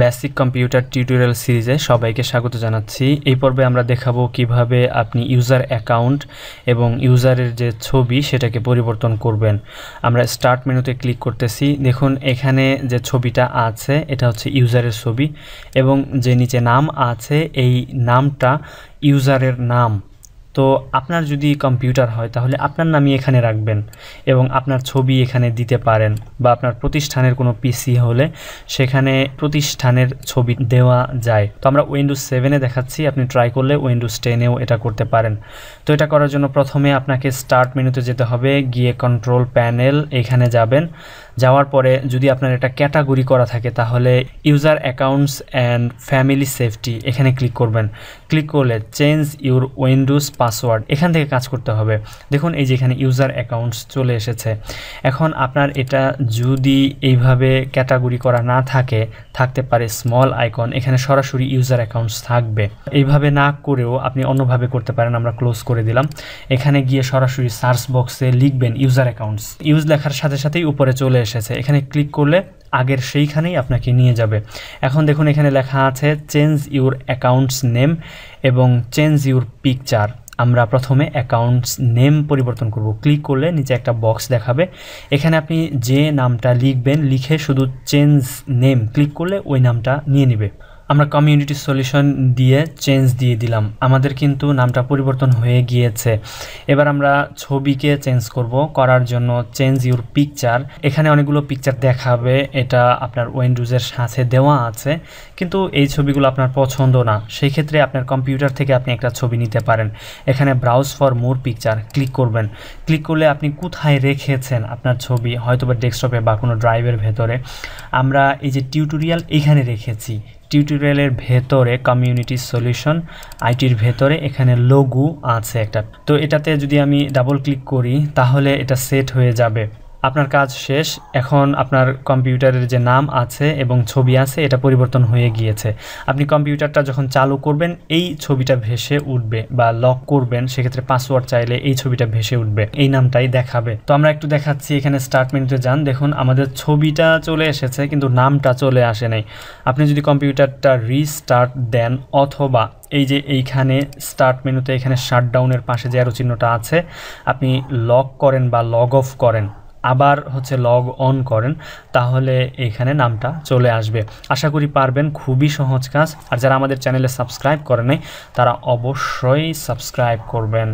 Basic computer tutorial सीरीजे सबाइके स्वागत जानाচ্ছি। এই পর্বে আমরা দেখাবো কিভাবে আপনি ইউজার অ্যাকাউন্ট এবং ইউজারের যে ছবি সেটাকে পরিবর্তন করবেন। আমরা স্টার্ট মেনুতে ক্লিক করতেছি। দেখুন এখানে যে ছবিটা আছে এটা হচ্ছে ইউজারের ছবি এবং যে নিচে নাম আছে এই নামটা ইউজারের নাম। তো আপনার যদি কম্পিউটার হয় তাহলে আপনার নামই এখানে রাখবেন এবং আপনার ছবি এখানে দিতে পারেন, বা আপনার প্রতিষ্ঠানের কোনো পিসি হলে সেখানে প্রতিষ্ঠানের ছবি দেওয়া যায়। তো আমরা উইন্ডোজ 7-এ দেখাচ্ছি, আপনি ট্রাই করলে উইন্ডোজ 10-এও এটা করতে পারেন। তো এটা করার জন্য প্রথমে আপনাকে স্টার্ট মেনুতে যেতে হবে, গিয়ে কন্ট্রোল প্যানেল এখানে যাবেন। যাওয়ার পরে যদি আপনার এটা ক্যাটাগরি করা থাকে তাহলে user accounts and family safety এখানে ক্লিক করবেন। ক্লিক করলে চেঞ্জ ইউর উইন্ডোজ পাসওয়ার্ড এখান থেকে কাজ করতে হবে। দেখুন এই যে এখানে ইউজার অ্যাকাউন্টস চলে এসেছে। এখন আপনার এটা যদি এইভাবে ক্যাটাগরি করা না থাকে, থাকতে পারে স্মল আইকন, এখানে সরাসরি ইউজার অ্যাকাউন্টস থাকবে। এইভাবে না করেও আপনি অন্যভাবে করতে পারেন। আমরা ক্লোজ করে দিলাম। এখানে গিয়ে সরাসরি সার্চ বক্সে লিখবেন ইউজার অ্যাকাউন্টস, ইউজ লেখার সাথে সাথেই উপরে চলে এসেছে। এখানে ক্লিক করলে আগের সেইখানেই আপনাকে নিয়ে যাবে। এখন দেখুন এখানে লেখা আছে চেঞ্জ ইউর অ্যাকাউন্টস নেম এবং চেঞ্জ ইউর পিকচার। আমরা প্রথমে অ্যাকাউন্টস নেম পরিবর্তন করব। ক্লিক করলে নিচে একটা বক্স দেখাবে, এখানে আপনি যে নামটা লিখবেন লিখে শুধু চেঞ্জ নেম ক্লিক করলে ওই নামটা নিয়ে নেবে। আমরা কমিউনিটি সলিউশন দিয়ে চেঞ্জ দিয়ে দিলাম। আমাদের কিন্তু নামটা পরিবর্তন হয়ে গিয়েছে। এবার আমরা ছবিকে চেঞ্জ করব। করার জন্য চেঞ্জ ইউর পিকচার, এখানে অনেকগুলো পিকচার দেখাবে, এটা আপনার উইন্ডোজের সাথে দেওয়া আছে কিন্তু এই ছবিগুলো আপনার পছন্দ না। সেই ক্ষেত্রে আপনার কম্পিউটার থেকে আপনি একটা ছবি নিতে পারেন। এখানে browse for more picture click করবেন। ক্লিক করলে আপনি কোথায় রেখেছেন আপনার ছবি, হয়তোবা ডেস্কটপে বা কোনো ড্রাইভের ভেতরে। আমরা এই যে টিউটোরিয়াল এখানে রেখেছি, টিউটোরিয়ালের ভেতরে কমিউনিটি সলিউশন আইটির ভেতরে এখানে লোগো আছে একটা। তো এটাতে যদি আমি ডাবল ক্লিক করি তাহলে এটা সেট হয়ে যাবে। আপনার কাজ শেষ। এখন আপনার কম্পিউটারের যে নাম আছে এবং ছবি আছে এটা পরিবর্তন হয়ে গিয়েছে। আপনি কম্পিউটারটা যখন চালু করবেন এই ছবিটা ভেসে উঠবে, বা লক করবেন সেক্ষেত্রে পাসওয়ার্ড চাইলে এই ছবিটা ভেসে উঠবে, এই নামটাই দেখাবে। তো আমরা একটু দেখাচ্ছি, এখানে স্টার্ট মেনুতে যান। দেখুন আমাদের ছবিটা চলে এসেছে কিন্তু নামটা চলে আসে নাই। আপনি যদি কম্পিউটারটা রিস্টার্ট দেন অথবা এই যে এইখানে স্টার্ট মেনুতে এখানে শাটডাউনের পাশে যে অ্যারো চিহ্নটা আছে আপনি লক করেন বা লগ অফ করেন, আবার হচ্ছে লগ অন করেন, তাহলে এখানে নামটা চলে আসবে। আশা করি পারবেন, খুবই সহজ কাজ। আর যারা আমাদের চ্যানেলে সাবস্ক্রাইব করে নাই তারা অবশ্যই সাবস্ক্রাইব করবেন।